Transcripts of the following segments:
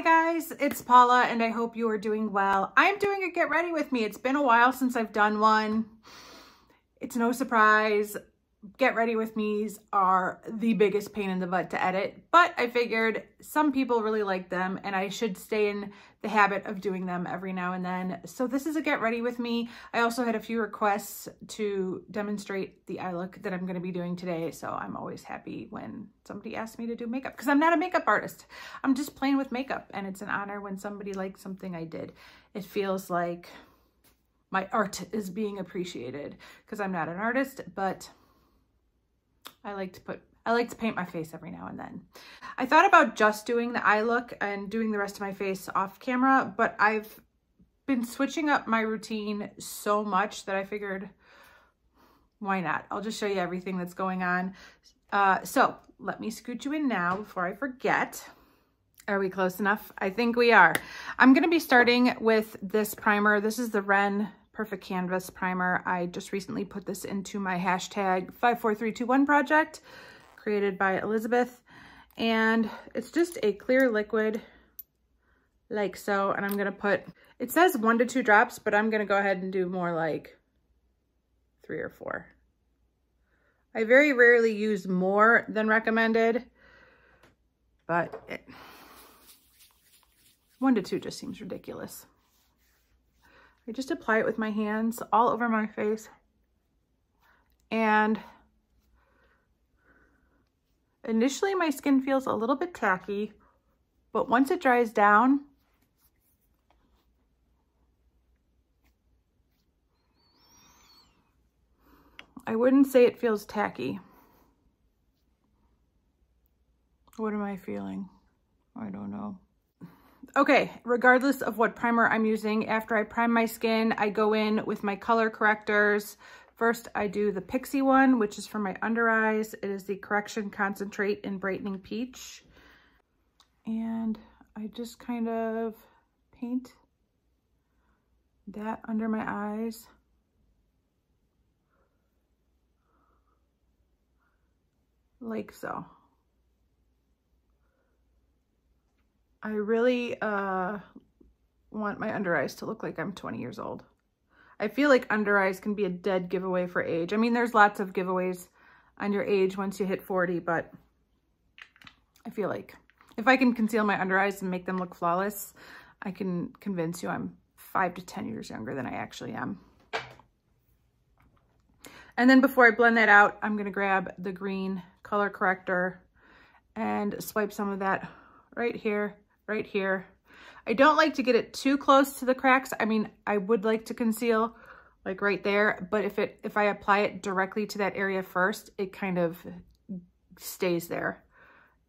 Hi guys, it's Paula and I hope you are doing well. I'm doing a get ready with me. It's been a while since I've done one. It's no surprise. Get ready with me's are the biggest pain in the butt to edit, but I figured some people really like them and I should stay in the habit of doing them every now and then. So this is a get ready with me. I also had a few requests to demonstrate the eye look that I'm going to be doing today. So I'm always happy when somebody asks me to do makeup because I'm not a makeup artist. I'm just playing with makeup and it's an honor when somebody likes something I did. It feels like my art is being appreciated because I'm not an artist, but I like to paint my face every now and then. I thought about just doing the eye look and doing the rest of my face off camera, but I've been switching up my routine so much that I figured, why not? I'll just show you everything that's going on. So let me scoot you in now before I forget. Are we close enough? I think we are. I'm gonna be starting with this primer. This is the Ren Perfect Canvas Primer. I just recently put this into my hashtag 54321 project created by Elizabeth. And it's just a clear liquid like so. And I'm going to put, it says 1 to 2 drops, but I'm going to go ahead and do more like 3 or 4. I very rarely use more than recommended, but 1 to 2 just seems ridiculous. I just apply it with my hands all over my face and initially my skin feels a little bit tacky, but once it dries down, I wouldn't say it feels tacky. What am I feeling? I don't know. Okay, regardless of what primer I'm using, after I prime my skin, I go in with my color correctors. First, I do the Pixi one, which is for my under eyes. It is the Correction Concentrate in Brightening Peach. And I just kind of paint that under my eyes. Like so. I really want my under eyes to look like I'm 20 years old. I feel like under eyes can be a dead giveaway for age. I mean, there's lots of giveaways on your age once you hit 40, but I feel like if I can conceal my under eyes and make them look flawless, I can convince you I'm 5 to 10 years younger than I actually am. And then before I blend that out, I'm going to grab the green color corrector and swipe some of that right here. Right here. I don't like to get it too close to the cracks. I mean, I would like to conceal like right there, but if I apply it directly to that area first, it kind of stays there.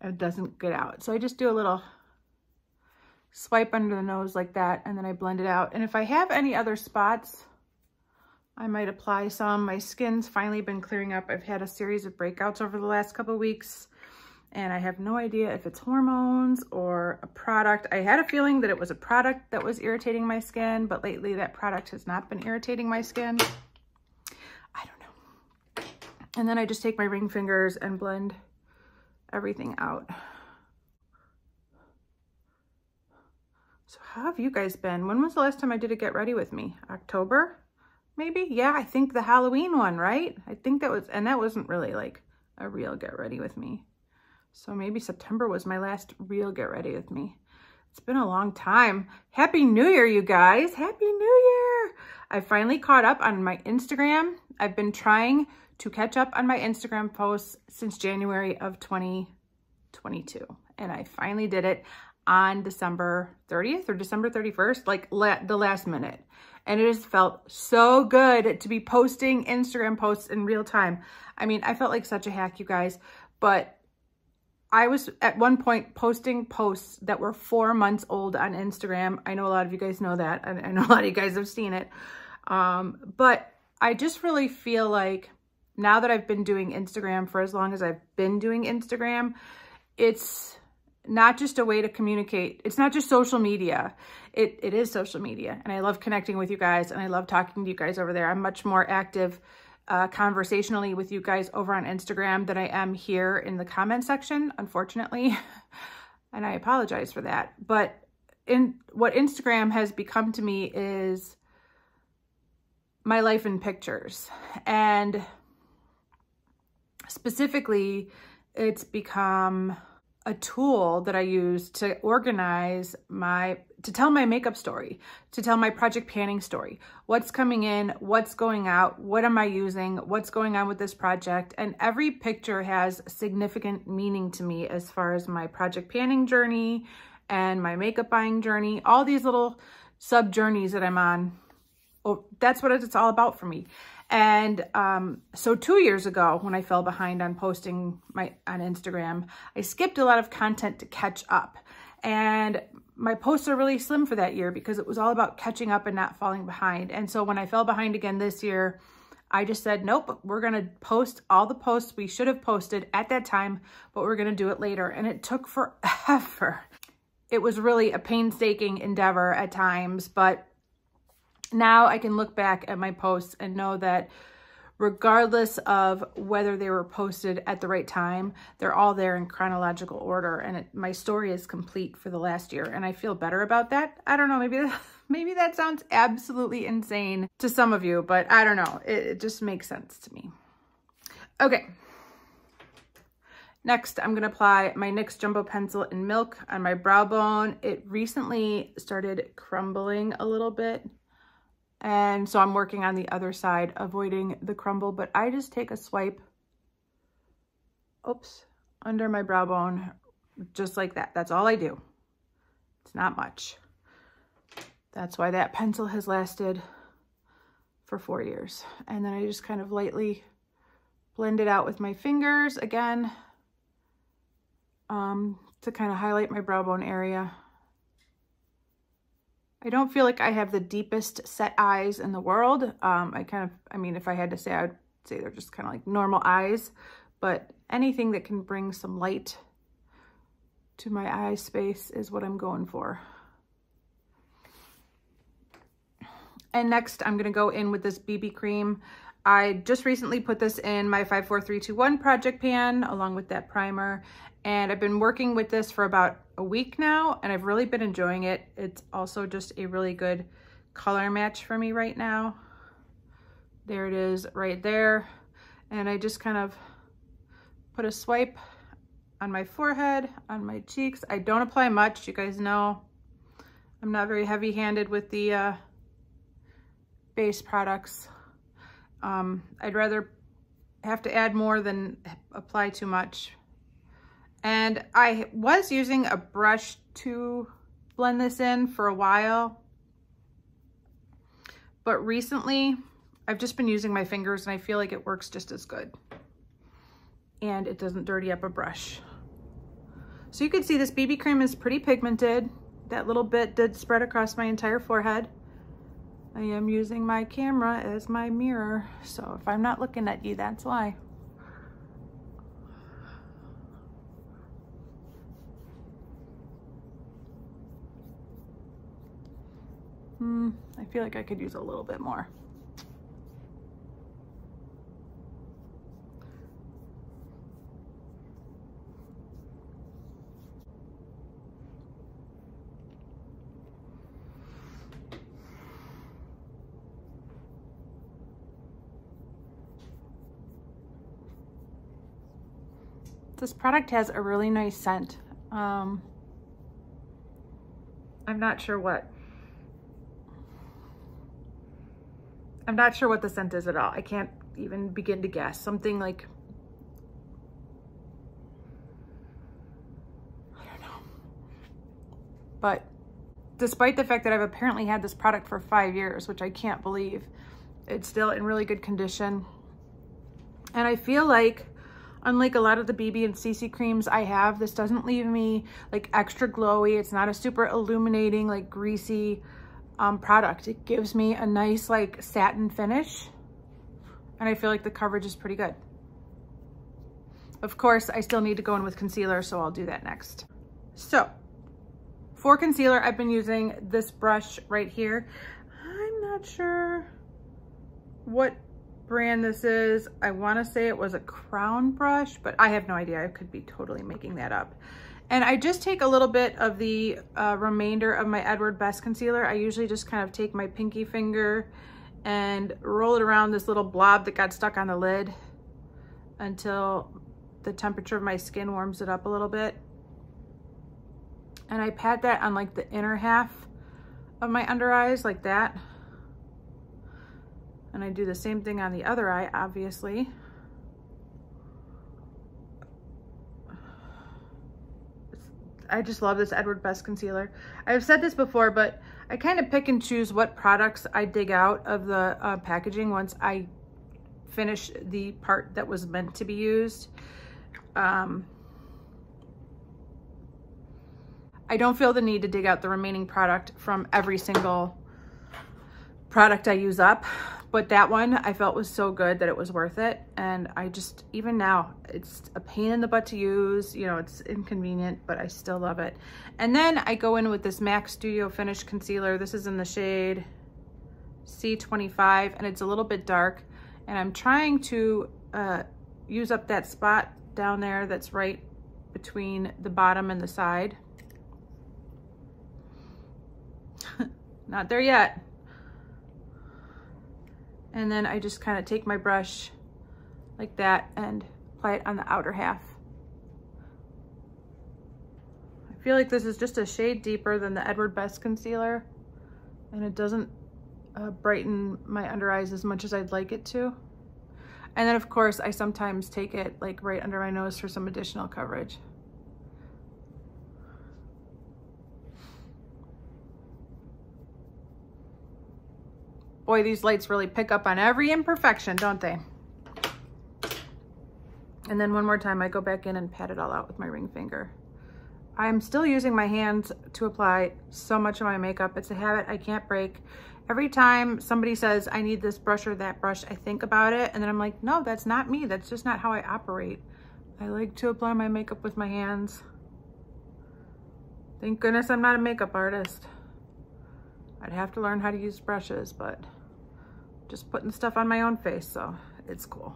It doesn't get out. So I just do a little swipe under the nose like that, and then I blend it out. And if I have any other spots, I might apply some. My skin's finally been clearing up. I've had a series of breakouts over the last couple of weeks. And I have no idea if it's hormones or a product. I had a feeling that it was a product that was irritating my skin, but lately that product has not been irritating my skin. I don't know. And then I just take my ring fingers and blend everything out. So how have you guys been? When was the last time I did a Get Ready With Me? October, maybe? Yeah, I think the Halloween one, right? I think that was, and that wasn't really like a real Get Ready With Me. So maybe September was my last real Get Ready With Me. It's been a long time. Happy New Year, you guys. Happy New Year. I finally caught up on my Instagram. I've been trying to catch up on my Instagram posts since January of 2022. And I finally did it on December 30th or December 31st, like the last minute. And it has felt so good to be posting Instagram posts in real time. I mean, I felt like such a hack, you guys, but I was at one point posting posts that were 4 months old on Instagram. I know a lot of you guys know that. And I know a lot of you guys have seen it. But I just really feel like now that I've been doing Instagram for as long as I've been doing Instagram, it's not just a way to communicate. It's not just social media. It is social media. And I love connecting with you guys. And I love talking to you guys over there. I'm much more active conversationally with you guys over on Instagram than I am here in the comment section, unfortunately. and I apologize for that. But in what Instagram has become to me is my life in pictures. And specifically, it's become a tool that I use to organize to tell my makeup story, to tell my project planning story. What's coming in, what's going out, what am I using, what's going on with this project. And every picture has significant meaning to me as far as my project planning journey and my makeup buying journey, all these little sub journeys that I'm on. Oh, that's what it's all about for me. And so 2 years ago, when I fell behind on posting on Instagram, I skipped a lot of content to catch up. And my posts are really slim for that year because it was all about catching up and not falling behind. And so when I fell behind again this year, I just said, nope, we're going to post all the posts we should have posted at that time, but we're going to do it later. And it took forever. It was really a painstaking endeavor at times, but now I can look back at my posts and know that regardless of whether they were posted at the right time, they're all there in chronological order, and my story is complete for the last year, and I feel better about that. I don't know, maybe that sounds absolutely insane to some of you, but I don't know. It just makes sense to me. Okay. Next, I'm going to apply my NYX Jumbo Pencil in Milk on my brow bone. It recently started crumbling a little bit, and so I'm working on the other side, avoiding the crumble, but I just take a swipe, oops, under my brow bone, just like that. That's all I do. It's not much. That's why that pencil has lasted for 4 years. And then I just kind of lightly blend it out with my fingers again, to kind of highlight my brow bone area. I don't feel like I have the deepest set eyes in the world. I mean, if I had to say, I would say they're just kind of like normal eyes, but anything that can bring some light to my eye space is what I'm going for. And next, I'm gonna go in with this BB cream. I just recently put this in my 54321 project pan along with that primer. And I've been working with this for about a week now, and I've really been enjoying it. It's also just a really good color match for me right now. There it is right there. And I just kind of put a swipe on my forehead, on my cheeks. I don't apply much. You guys know I'm not very heavy-handed with the base products. I'd rather have to add more than apply too much. And I was using a brush to blend this in for a while, but recently I've just been using my fingers, and I feel like it works just as good, and it doesn't dirty up a brush. So you can see this BB cream is pretty pigmented. That little bit did spread across my entire forehead. I am using my camera as my mirror, so if I'm not looking at you, that's why. I feel like I could use a little bit more. This product has a really nice scent. I'm not sure what the scent is at all. I can't even begin to guess. Something like, I don't know. But despite the fact that I've apparently had this product for 5 years, which I can't believe, it's still in really good condition. And I feel like, unlike a lot of the BB and CC creams I have, this doesn't leave me like extra glowy. It's not a super illuminating, like greasy product. It gives me a nice like satin finish, and I feel like the coverage is pretty good. Of course, I still need to go in with concealer, so I'll do that next. So for concealer, I've been using this brush right here. I'm not sure what brand this is. I want to say it was a Crown brush, but I have no idea. I could be totally making that up. And I just take a little bit of the remainder of my Edward Best concealer. I usually just kind of take my pinky finger and roll it around this little blob that got stuck on the lid until the temperature of my skin warms it up a little bit. And I pat that on like the inner half of my under eyes like that. And I do the same thing on the other eye, obviously. I just love this Edward Best concealer. I've said this before, but I kind of pick and choose what products I dig out of the packaging once I finish the part that was meant to be used. I don't feel the need to dig out the remaining product from every single product I use up, but that one I felt was so good that it was worth it. And I just, even now, it's a pain in the butt to use, you know, it's inconvenient, but I still love it. And then I go in with this MAC Studio Finish Concealer. This is in the shade C25, and it's a little bit dark, and I'm trying to use up that spot down there that's right between the bottom and the side. Not there yet. And then I just kind of take my brush like that and apply it on the outer half. I feel like this is just a shade deeper than the Edward Best concealer, and it doesn't brighten my under eyes as much as I'd like it to. And then of course I sometimes take it like right under my nose for some additional coverage. Boy, these lights really pick up on every imperfection, don't they? And then one more time, I go back in and pat it all out with my ring finger. I'm still using my hands to apply so much of my makeup. It's a habit I can't break. Every time somebody says, I need this brush or that brush, I think about it. And then I'm like, no, that's not me. That's just not how I operate. I like to apply my makeup with my hands. Thank goodness I'm not a makeup artist. I'd have to learn how to use brushes, but just putting stuff on my own face, so it's cool.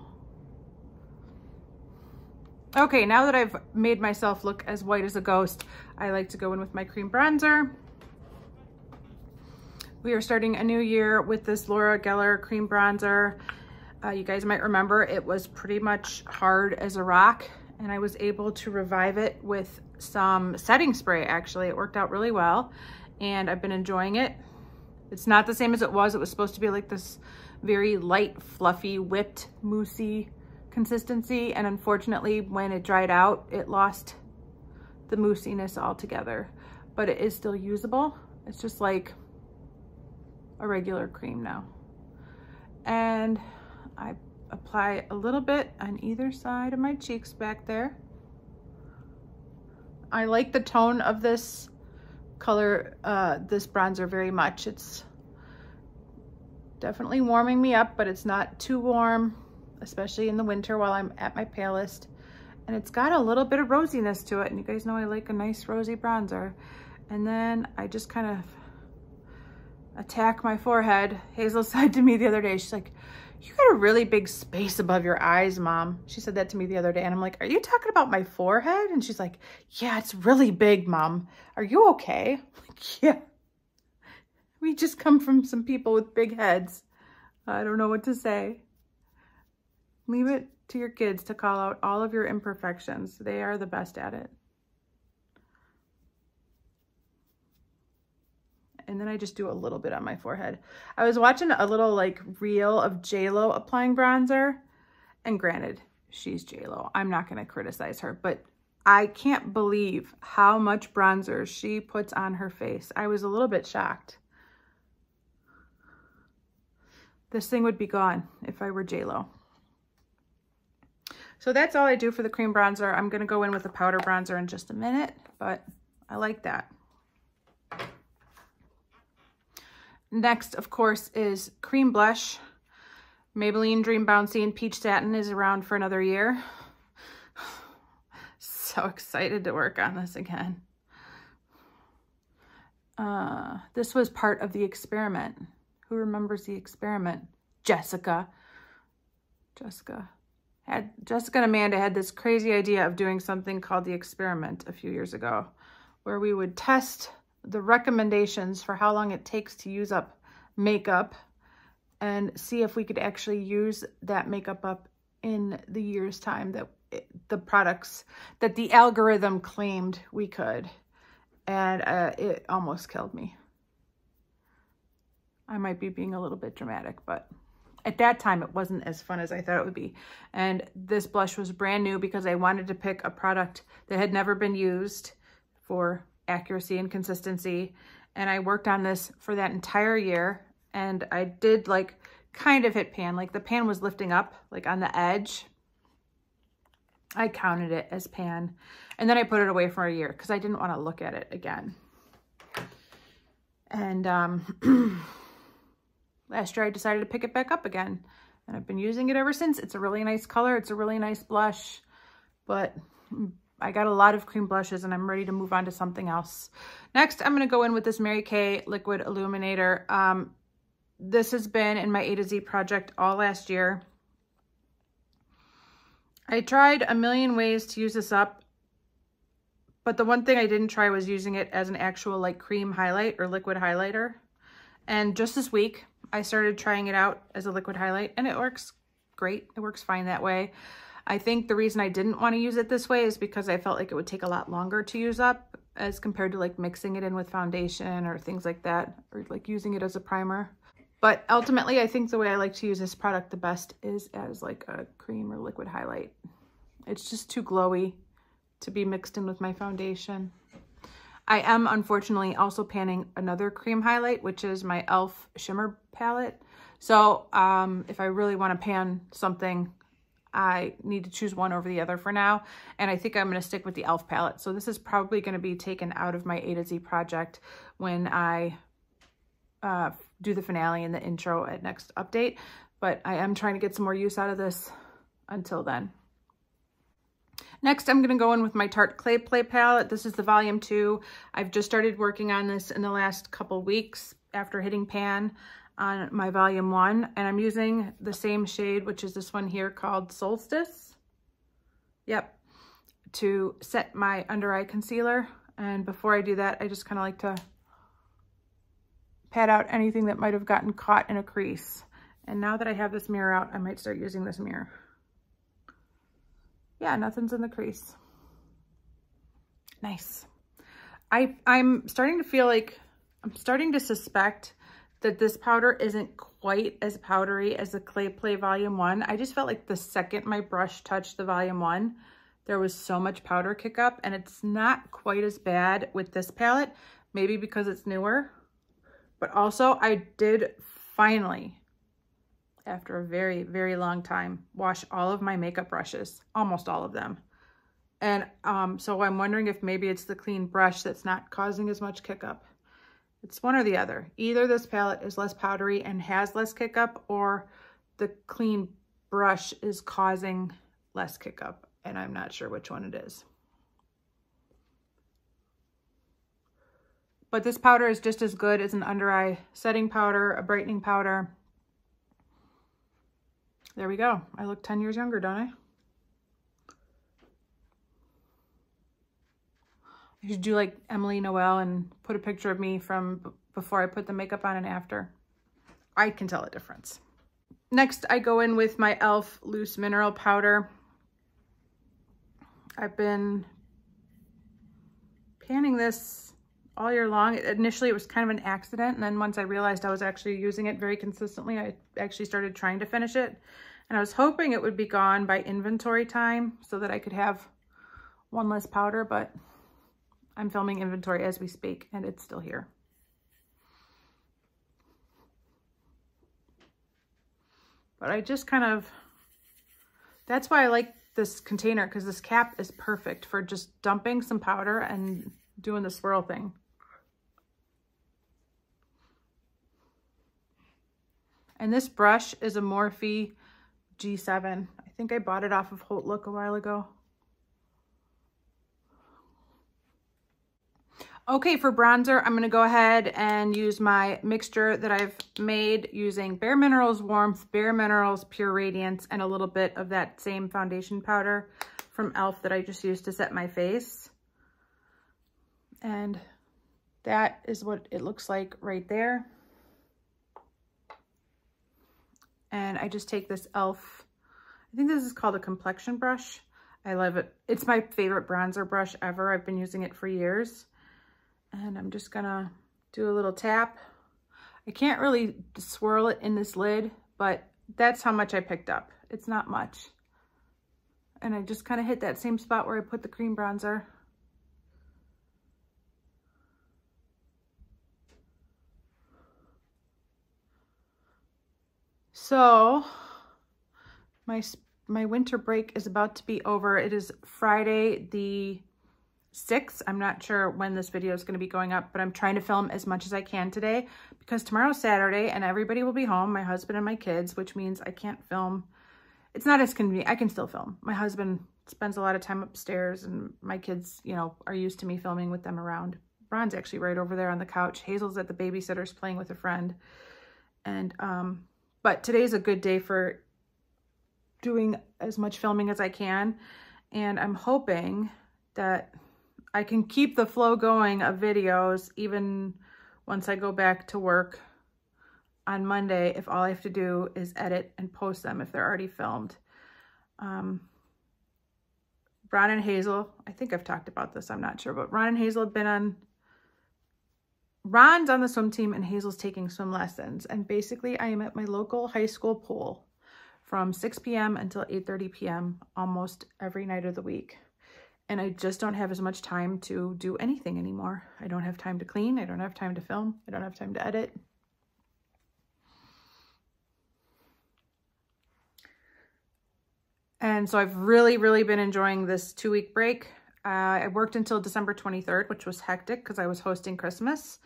Okay, now that I've made myself look as white as a ghost, I like to go in with my cream bronzer. We are starting a new year with this Laura Geller cream bronzer. You guys might remember it was pretty much hard as a rock, and I was able to revive it with some setting spray, actually. It worked out really well, and I've been enjoying it. It's not the same as it was. It was supposed to be like this very light, fluffy, whipped, moussey consistency. And unfortunately, when it dried out, it lost the moussiness altogether. But it is still usable. It's just like a regular cream now. And I apply a little bit on either side of my cheeks back there. I like the tone of this color, this bronzer very much. It's definitely warming me up, but it's not too warm, especially in the winter while I'm at my palest. And it's got a little bit of rosiness to it, and you guys know I like a nice rosy bronzer. And then I just kind of attack my forehead. Hazel said to me the other day, she's like, you got a really big space above your eyes, Mom. She said that to me the other day, and I'm like, are you talking about my forehead? And she's like, yeah, it's really big, Mom. Are you okay? I'm like, yeah. We just come from some people with big heads. I don't know what to say. Leave it to your kids to call out all of your imperfections. They are the best at it. And then I just do a little bit on my forehead. I was watching a little like reel of JLo applying bronzer, and granted, she's JLo. I'm not going to criticize her, but I can't believe how much bronzer she puts on her face. I was a little bit shocked. This thing would be gone if I were JLo. So that's all I do for the cream bronzer. I'm going to go in with a powder bronzer in just a minute, but I like that. Next, of course, is cream blush. Maybelline Dream Bouncy and Peach Satin is around for another year. So excited to work on this again. This was part of the experiment. Who remembers the experiment? Jessica. Jessica and Amanda had this crazy idea of doing something called the experiment a few years ago, where we would test the recommendations for how long it takes to use up makeup and see if we could actually use that makeup up in the year's time that the products that the algorithm claimed we could. And it almost killed me. I might be being a little bit dramatic, but at that time, it wasn't as fun as I thought it would be. And this blush was brand new because I wanted to pick a product that had never been used for accuracy and consistency. And I worked on this for that entire year. And I did like kind of hit pan, like the pan was lifting up like on the edge. I counted it as pan. And then I put it away for a year because I didn't want to look at it again. And last year I decided to pick it back up again, and I've been using it ever since. It's a really nice color. It's a really nice blush, but I got a lot of cream blushes and I'm ready to move on to something else. Next, I'm going to go in with this Mary Kay Liquid Illuminator. This has been in my A to Z project all last year. I tried a million ways to use this up, but the one thing I didn't try was using it as an actual like cream highlight or liquid highlighter. And just this week, I started trying it out as a liquid highlight, and it works great. It works fine that way. I think the reason I didn't want to use it this way is because I felt like it would take a lot longer to use up as compared to like mixing it in with foundation or things like that, or like using it as a primer. But ultimately, I think the way I like to use this product the best is as like a cream or liquid highlight. It's just too glowy to be mixed in with my foundation. I am unfortunately also panning another cream highlight, which is my e.l.f. shimmer palette. So if I really want to pan something, I need to choose one over the other for now. And I think I'm going to stick with the e.l.f. palette. So this is probably going to be taken out of my A to Z project when I do the finale and the intro at next update. But I am trying to get some more use out of this until then. Next, I'm going to go in with my Tarte Clay Play palette. This is the volume 2. I've just started working on this in the last couple weeks after hitting pan on my volume 1. And I'm using the same shade, which is this one here called Solstice. Yep. To set my under eye concealer. And before I do that, I just kind of like to pat out anything that might have gotten caught in a crease. And now that I have this mirror out, I might start using this mirror. Yeah, nothing's in the crease. Nice. I'm starting to feel like, I'm starting to suspect that this powder isn't quite as powdery as the Clay Play Volume 1. I just felt like the second my brush touched the Volume 1, there was so much powder kick up, and it's not quite as bad with this palette, maybe because it's newer. But also, I did finally, after a very, very long time, wash all of my makeup brushes, almost all of them. And so I'm wondering if maybe it's the clean brush that's not causing as much kick up. It's one or the other. Either this palette is less powdery and has less kick up, or the clean brush is causing less kick up, and I'm not sure which one it is. But this powder is just as good as an under eye setting powder, a brightening powder. There we go. I look 10 years younger, don't I? I should do like Emily Noel and put a picture of me from before I put the makeup on and after. I can tell a difference. Next, I go in with my e.l.f. Loose Mineral Powder. I've been panning this all year long. Initially, it was kind of an accident. And then once I realized I was actually using it very consistently, I actually started trying to finish it. And I was hoping it would be gone by inventory time so that I could have one less powder, but I'm filming inventory as we speak, and it's still here. But I just kind of, that's why I like this container, because this cap is perfect for just dumping some powder and doing the swirl thing. And this brush is a Morphe G7. I think I bought it off of Holt Look a while ago. Okay, for bronzer, I'm going to go ahead and use my mixture that I've made using Bare Minerals Warmth, Bare Minerals Pure Radiance, and a little bit of that same foundation powder from e.l.f. that I just used to set my face. And that is what it looks like right there. And I just take this e.l.f. I think this is called a complexion brush. I love it. It's my favorite bronzer brush ever. I've been using it for years. And I'm just gonna do a little tap. I can't really swirl it in this lid, but that's how much I picked up. It's not much. And I just kind of hit that same spot where I put the cream bronzer. So my winter break is about to be over. It is Friday the 6th. I'm not sure when this video is going to be going up, but I'm trying to film as much as I can today because tomorrow's Saturday and everybody will be home, my husband and my kids, which means I can't film. It's not as convenient. I can still film. My husband spends a lot of time upstairs and my kids, you know, are used to me filming with them around. Ron's actually right over there on the couch. Hazel's at the babysitter's playing with a friend. And, but today's a good day for doing as much filming as I can. And I'm hoping that I can keep the flow going of videos even once I go back to work on Monday, if all I have to do is edit and post them if they're already filmed. Ron and Hazel, I think I've talked about this, I'm not sure, but Ron and Hazel have been on, Ron's on the swim team and Hazel's taking swim lessons. And basically I am at my local high school pool from 6 p.m. until 8:30 p.m. almost every night of the week. And I just don't have as much time to do anything anymore. I don't have time to clean, I don't have time to film, I don't have time to edit. And so I've really, really been enjoying this 2-week break. I worked until December 23rd, which was hectic because I was hosting Christmas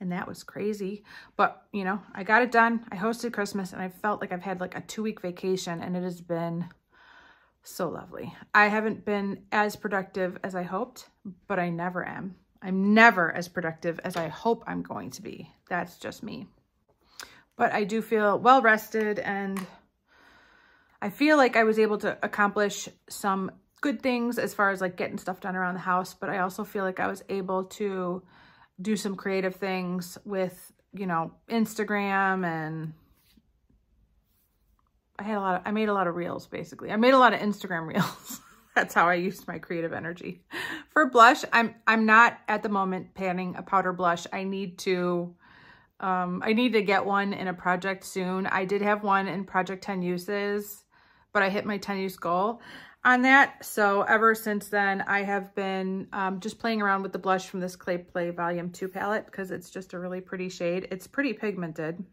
and that was crazy. But, you know, I got it done. I hosted Christmas and I felt like I've had like a 2-week vacation and it has been so lovely. I haven't been as productive as I hoped, but I never am. I'm never as productive as I hope I'm going to be. That's just me. But I do feel well rested and I feel like I was able to accomplish some good things as far as like getting stuff done around the house, but I also feel like I was able to do some creative things with, you know, Instagram, and I made a lot of reels basically. I made a lot of Instagram reels. That's how I used my creative energy. For blush, I'm not at the moment panning a powder blush. I need to get one in a project soon. I did have one in project 10 uses. But I hit my 10-use goal on that. So ever since then, I have been just playing around with the blush from this Clay Play Volume 2 palette because it's just a really pretty shade. It's pretty pigmented.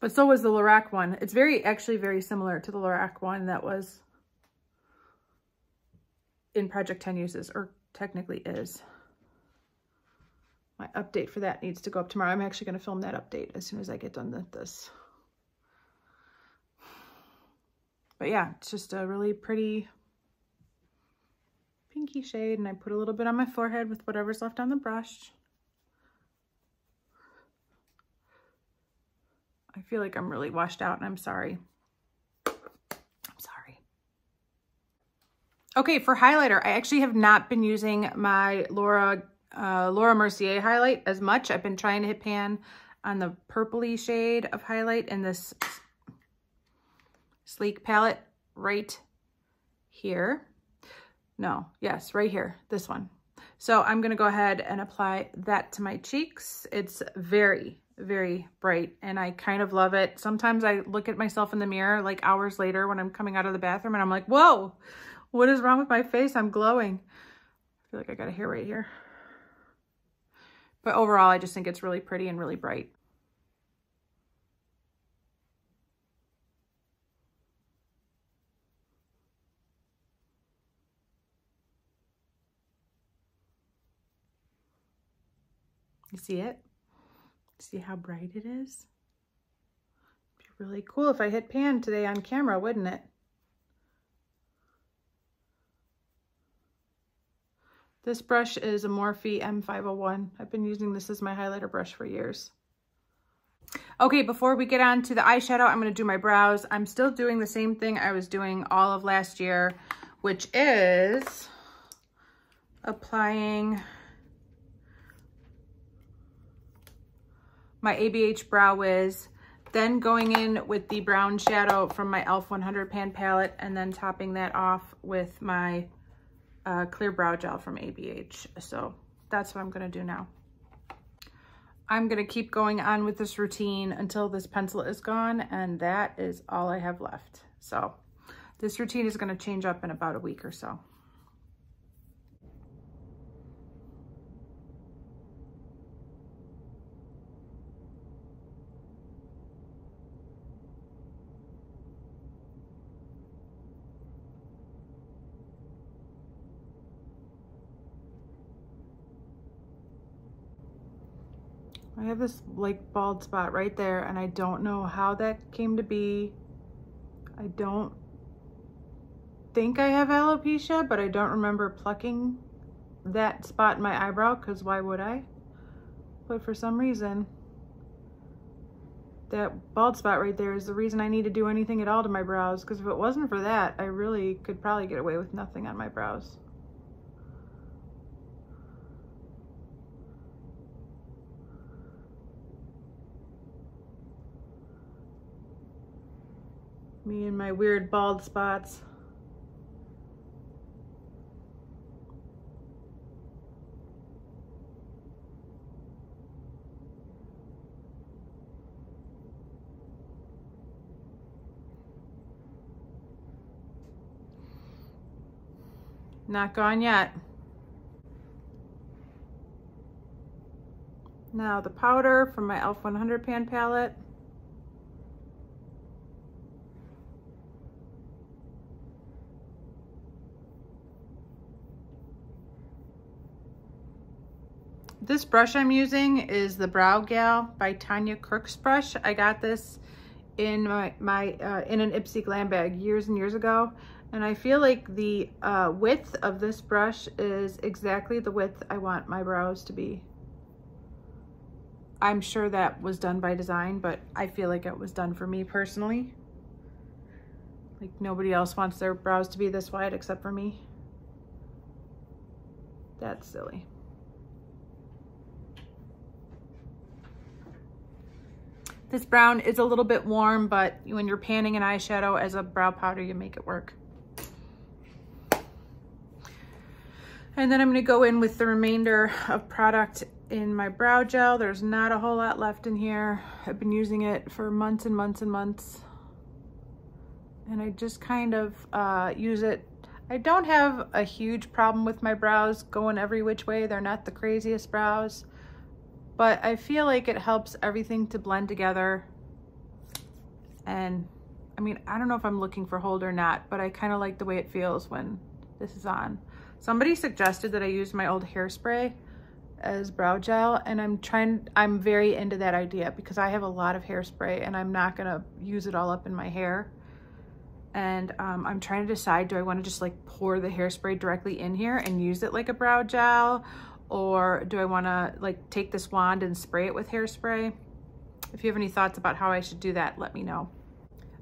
But so was the Lorac one. It's actually very similar to the Lorac one that was in Project 10 Uses, or technically is. My update for that needs to go up tomorrow. I'm actually going to film that update as soon as I get done with this. But yeah, it's just a really pretty pinky shade. And I put a little bit on my forehead with whatever's left on the brush. I feel like I'm really washed out and I'm sorry. I'm sorry. Okay, for highlighter, I actually have not been using my Laura Mercier highlight as much. I've been trying to hit pan on the purpley shade of highlight in this Sleek palette right here. No, yes, right here, this one. So I'm gonna go ahead and apply that to my cheeks. It's very, very bright and I kind of love it. Sometimes I look at myself in the mirror like hours later when I'm coming out of the bathroom and I'm like, whoa, what is wrong with my face? I'm glowing. I feel like I got a hair right here. But overall, I just think it's really pretty and really bright. You see it? See how bright it is? It'd be really cool if I hit pan today on camera, wouldn't it? This brush is a Morphe M501. I've been using this as my highlighter brush for years. Okay, before we get on to the eyeshadow, I'm going to do my brows. I'm still doing the same thing I was doing all of last year, which is applying my ABH Brow Wiz, then going in with the brown shadow from my e.l.f. 100 Pan Palette, and then topping that off with my clear brow gel from ABH. So that's what I'm going to do now. I'm going to keep going on with this routine until this pencil is gone, and that is all I have left. So this routine is going to change up in about a week or so. I have this like bald spot right there, and I don't know how that came to be. I don't think I have alopecia, but I don't remember plucking that spot in my eyebrow, because why would I? But for some reason, that bald spot right there is the reason I need to do anything at all to my brows, because if it wasn't for that, I really could probably get away with nothing on my brows. Me and my weird bald spots. Not gone yet. Now the powder from my e.l.f. 100 Pan Palette. This brush I'm using is the Brow Gal by Tanya Crooks brush. I got this in an Ipsy glam bag years and years ago, and I feel like the width of this brush is exactly the width I want my brows to be. I'm sure that was done by design, but I feel like it was done for me personally. Like nobody else wants their brows to be this wide except for me. That's silly. This brown is a little bit warm, but when you're panning an eyeshadow as a brow powder, you make it work. And then I'm gonna go in with the remainder of product in my brow gel. There's not a whole lot left in here. I've been using it for months and months and months. And I just kind of use it. I don't have a huge problem with my brows going every which way. They're not the craziest brows, but I feel like it helps everything to blend together. And I mean, I don't know if I'm looking for hold or not, but I kind of like the way it feels when this is on. Somebody suggested that I use my old hairspray as brow gel, and I'm very into that idea because I have a lot of hairspray and I'm not gonna use it all up in my hair. And I'm trying to decide, do I wanna just like pour the hairspray directly in here and use it like a brow gel? Or do I wanna like take this wand and spray it with hairspray? If you have any thoughts about how I should do that, let me know.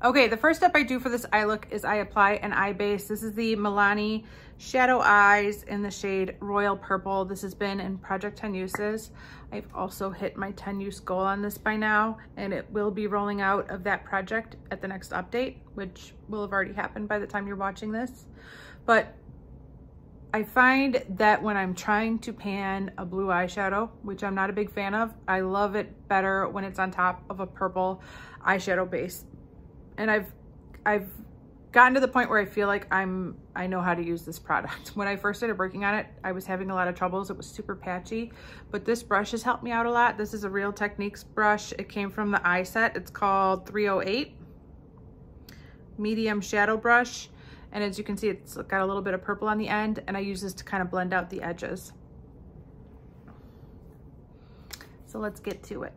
Okay, the first step I do for this eye look is I apply an eye base. This is the Milani Shadow Eyes in the shade Royal Purple. This has been in Project 10 Uses. I've also hit my 10 use goal on this by now, and it will be rolling out of that project at the next update, which will have already happened by the time you're watching this. But I find that when I'm trying to pan a blue eyeshadow, which I'm not a big fan of, I love it better when it's on top of a purple eyeshadow base. And I've gotten to the point where I feel like I know how to use this product. When I first started working on it, I was having a lot of troubles. It was super patchy, but this brush has helped me out a lot. This is a Real Techniques brush. It came from the eye set. It's called 308 Medium Shadow Brush. And as you can see, it's got a little bit of purple on the end, and I use this to kind of blend out the edges. So let's get to it.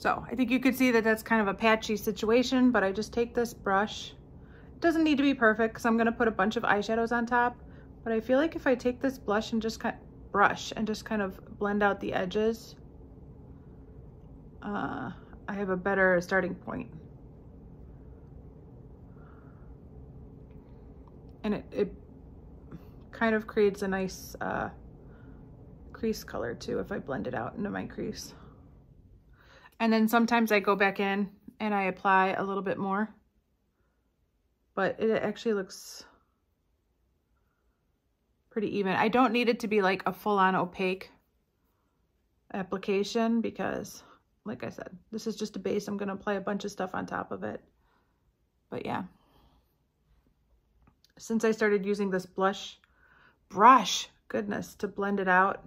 So I think you could see that that's kind of a patchy situation, but I just take this brush. It doesn't need to be perfect because I'm going to put a bunch of eyeshadows on top, but I feel like if I take this blush and just kind of blend out the edges, I have a better starting point. And it kind of creates a nice crease color too if I blend it out into my crease. And then sometimes I go back in and I apply a little bit more, but it actually looks pretty even. I don't need it to be like a full-on opaque application because, like I said, this is just a base. I'm going to apply a bunch of stuff on top of it. But yeah. Since I started using this brush, goodness, to blend it out,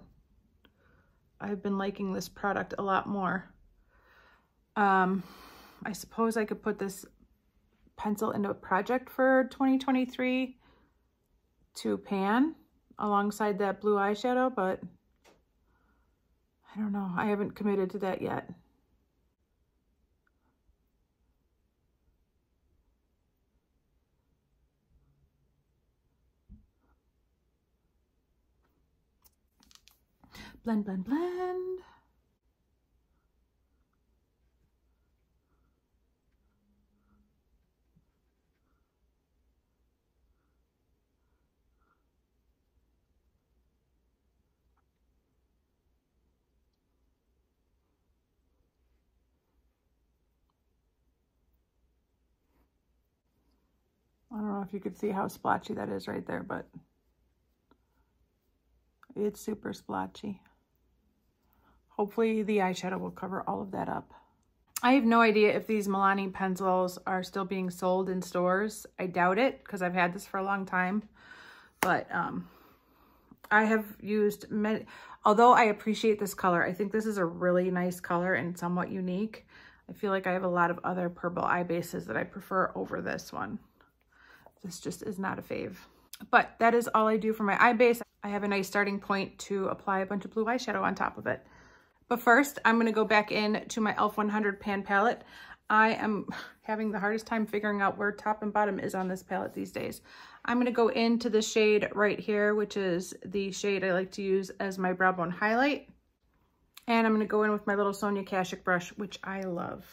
I've been liking this product a lot more. I suppose I could put this pencil into a project for 2023 to pan alongside that blue eyeshadow, but I don't know. I haven't committed to that yet. Blend, blend, blend. I don't know if you could see how splotchy that is right there, but it's super splotchy. Hopefully the eyeshadow will cover all of that up. I have no idea if these Milani pencils are still being sold in stores. I doubt it because I've had this for a long time, but I have used many, although I appreciate this color. I think this is a really nice color and somewhat unique. I feel like I have a lot of other purple eye bases that I prefer over this one. This just is not a fave. But that is all I do for my eye base. I have a nice starting point to apply a bunch of blue eyeshadow on top of it. But first, I'm going to go back in to my e.l.f. 100 Pan palette. I am having the hardest time figuring out where top and bottom is on this palette these days. I'm going to go into the shade right here, which is the shade I like to use as my brow bone highlight. And I'm going to go in with my little Sonia Kashuk brush, which I love.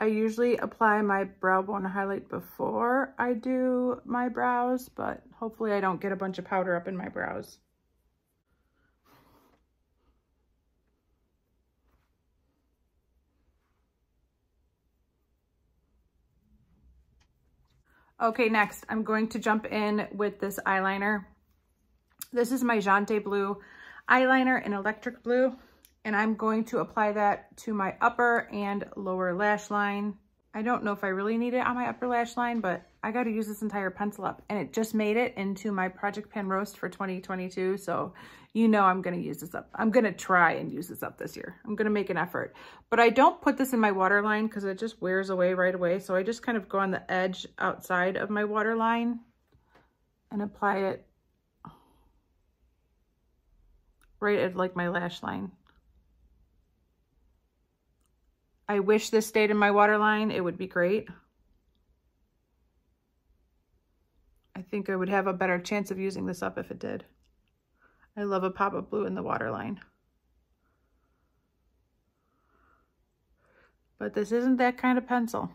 I usually apply my brow bone highlight before I do my brows, but hopefully I don't get a bunch of powder up in my brows. Okay, next, I'm going to jump in with this eyeliner. This is my Jante Blue eyeliner in Electric Blue, and I'm going to apply that to my upper and lower lash line. I don't know if I really need it on my upper lash line, but I got to use this entire pencil up, and it just made it into my Project Pan Roast for 2022, so you know I'm going to use this up. I'm going to try and use this up this year. I'm going to make an effort, but I don't put this in my waterline because it just wears away right away, so I just kind of go on the edge outside of my waterline and apply it right at like my lash line. I wish this stayed in my waterline. It would be great. I think I would have a better chance of using this up if it did. I love a pop of blue in the waterline. But this isn't that kind of pencil.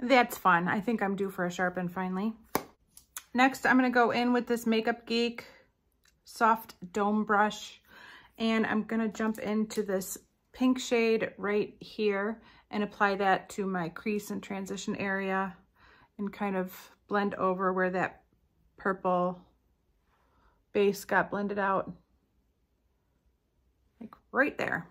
That's fun. I think I'm due for a sharpen finally. Next, I'm going to go in with this Makeup Geek Soft Dome Brush, and I'm going to jump into this pink shade right here and apply that to my crease and transition area and kind of blend over where that purple base got blended out. Like right there.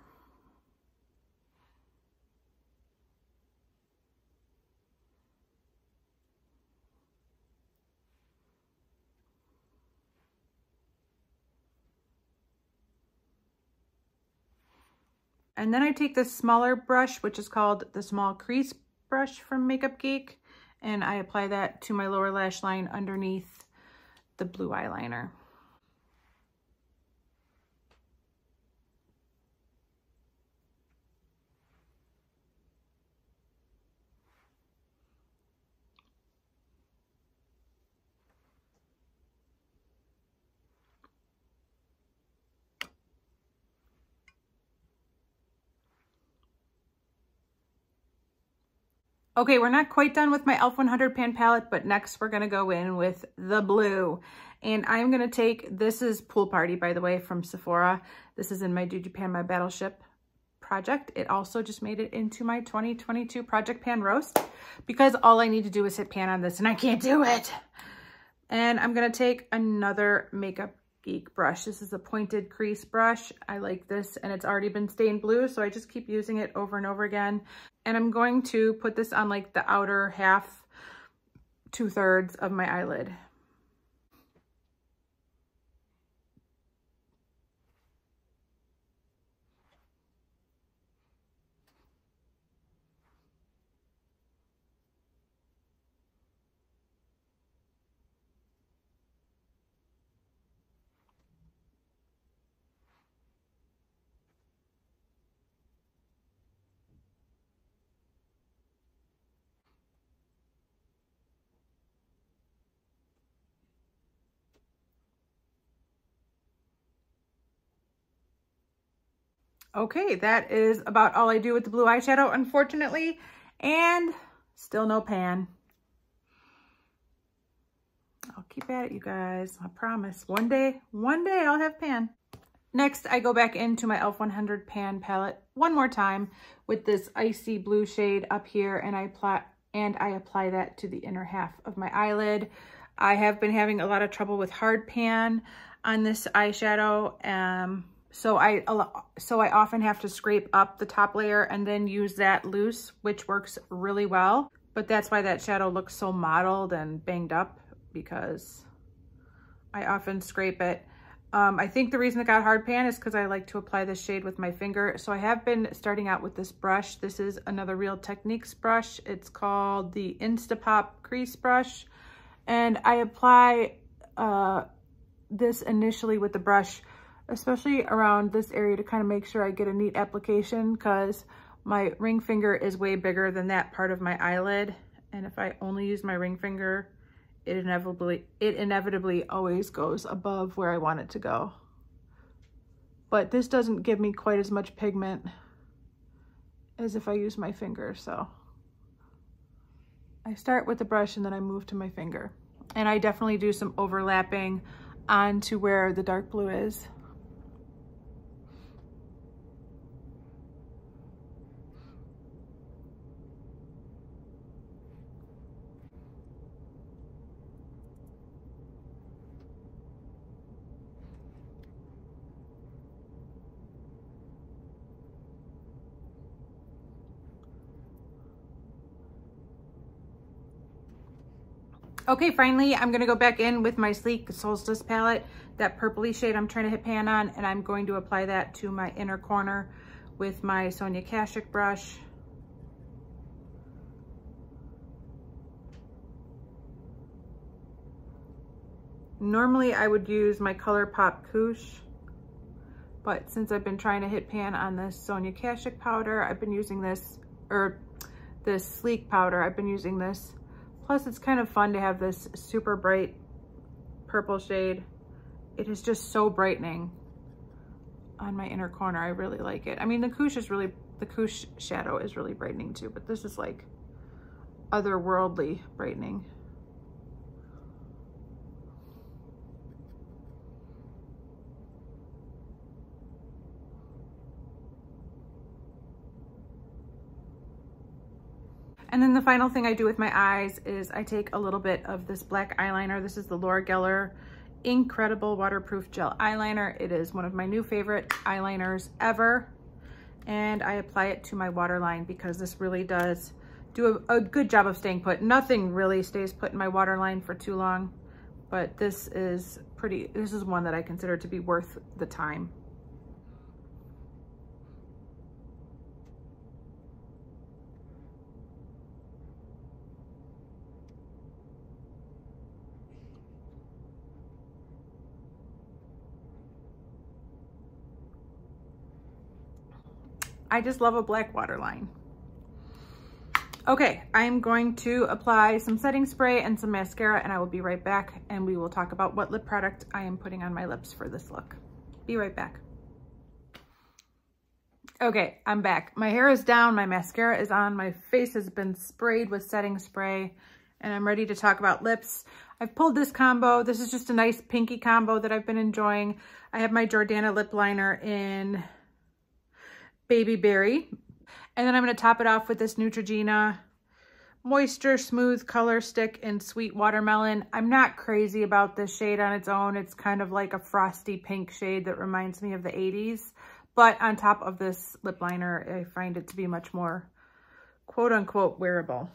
And then I take this smaller brush, which is called the Small Crease Brush from Makeup Geek, and I apply that to my lower lash line underneath the blue eyeliner. Okay, we're not quite done with my e.l.f. 100 pan palette, but next we're gonna go in with the blue. And I'm gonna take, this is Pool Party, by the way, from Sephora. This is in my Dude You Panned My Battleship project. It also just made it into my 2022 Project Pan Roast because all I need to do is hit pan on this and I can't do it. And I'm gonna take another Makeup Geek brush. This is a pointed crease brush. I like this and it's already been stained blue, so I just keep using it over and over again. And I'm going to put this on like the outer half, 2/3 of my eyelid. Okay, that is about all I do with the blue eyeshadow, unfortunately, and still no pan. I'll keep at it, you guys. I promise. One day I'll have pan. Next, I go back into my e.l.f. 100 pan palette one more time with this icy blue shade up here, and I apply that to the inner half of my eyelid. I have been having a lot of trouble with hard pan on this eyeshadow. So I often have to scrape up the top layer and then use that loose, which works really well. But that's why that shadow looks so mottled and banged up, because I often scrape it. I think the reason it got hard pan is because I like to apply this shade with my finger. So I have been starting out with this brush. This is another Real Techniques brush. It's called the Instapop Crease Brush. And I apply this initially with the brush, especially around this area, to kind of make sure I get a neat application, because my ring finger is way bigger than that part of my eyelid. And if I only use my ring finger, it inevitably always goes above where I want it to go. But this doesn't give me quite as much pigment as if I use my finger. So I start with the brush and then I move to my finger. And I definitely do some overlapping onto where the dark blue is. Okay, finally, I'm gonna go back in with my Sleek Solstice palette, that purpley shade I'm trying to hit pan on, and I'm going to apply that to my inner corner with my Sonia Kashuk brush. Normally, I would use my ColourPop Couche, but since I've been trying to hit pan on this Sonia Kashuk powder, I've been using this, or this Sleek powder, I've been using this. Plus, it's kind of fun to have this super bright purple shade. It is just so brightening on my inner corner. I really like it. I mean, the Couche shadow is really brightening too, but this is like otherworldly brightening. And then the final thing I do with my eyes is I take a little bit of this black eyeliner. This is the Laura Geller Incredible Waterproof Gel Eyeliner. It is one of my new favorite eyeliners ever. And I apply it to my waterline because this really does do a good job of staying put. Nothing really stays put in my waterline for too long, but this is one that I consider to be worth the time. I just love a black waterline. Okay, I'm going to apply some setting spray and some mascara, and I will be right back and we will talk about what lip product I am putting on my lips for this look. Be right back. Okay, I'm back. My hair is down, my mascara is on, my face has been sprayed with setting spray, and I'm ready to talk about lips. I've pulled this combo. This is just a nice pinky combo that I've been enjoying. I have my Jordana lip liner in Baby Berry. And then I'm going to top it off with this Neutrogena Moisture Smooth Color Stick in Sweet Watermelon. I'm not crazy about this shade on its own. It's kind of like a frosty pink shade that reminds me of the 80s. But on top of this lip liner, I find it to be much more quote unquote wearable.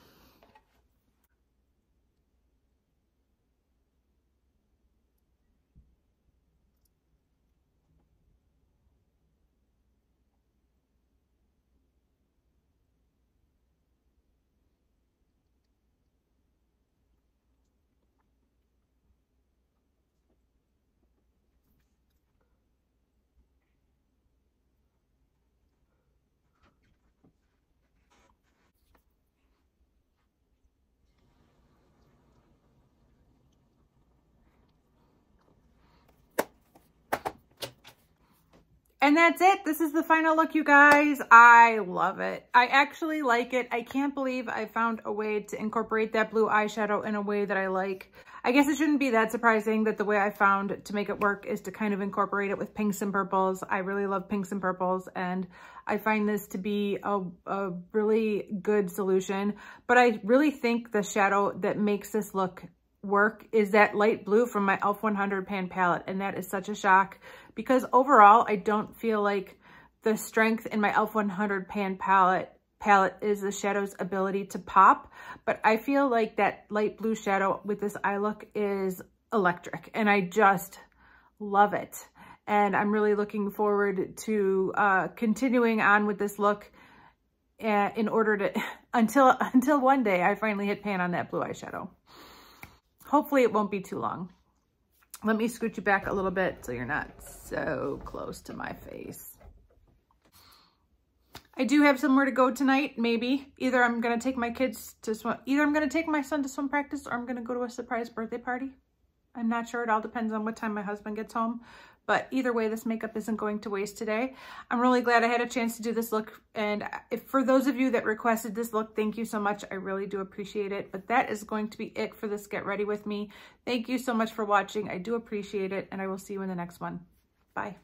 And that's it. This is the final look, you guys. I love it. I actually like it. I can't believe I found a way to incorporate that blue eyeshadow in a way that I like. I guess it shouldn't be that surprising that the way I found to make it work is to kind of incorporate it with pinks and purples. I really love pinks and purples, and I find this to be a really good solution. But I really think the shadow that makes this look work is that light blue from my e.l.f. 100 pan palette, and that is such a shock because overall I don't feel like the strength in my e.l.f. 100 pan palette is the shadow's ability to pop, but I feel like that light blue shadow with this eye look is electric, and I just love it. And I'm really looking forward to continuing on with this look in order to until one day I finally hit pan on that blue eyeshadow. Hopefully it won't be too long. Let me scoot you back a little bit so you're not so close to my face. I do have somewhere to go tonight, maybe. Either I'm gonna take my kids to swim, either I'm gonna take my son to swim practice, or I'm gonna go to a surprise birthday party. I'm not sure, it all depends on what time my husband gets home. But either way, this makeup isn't going to waste today. I'm really glad I had a chance to do this look. And if, for those of you that requested this look, thank you so much. I really do appreciate it. But that is going to be it for this Get Ready With Me. Thank you so much for watching. I do appreciate it. And I will see you in the next one. Bye.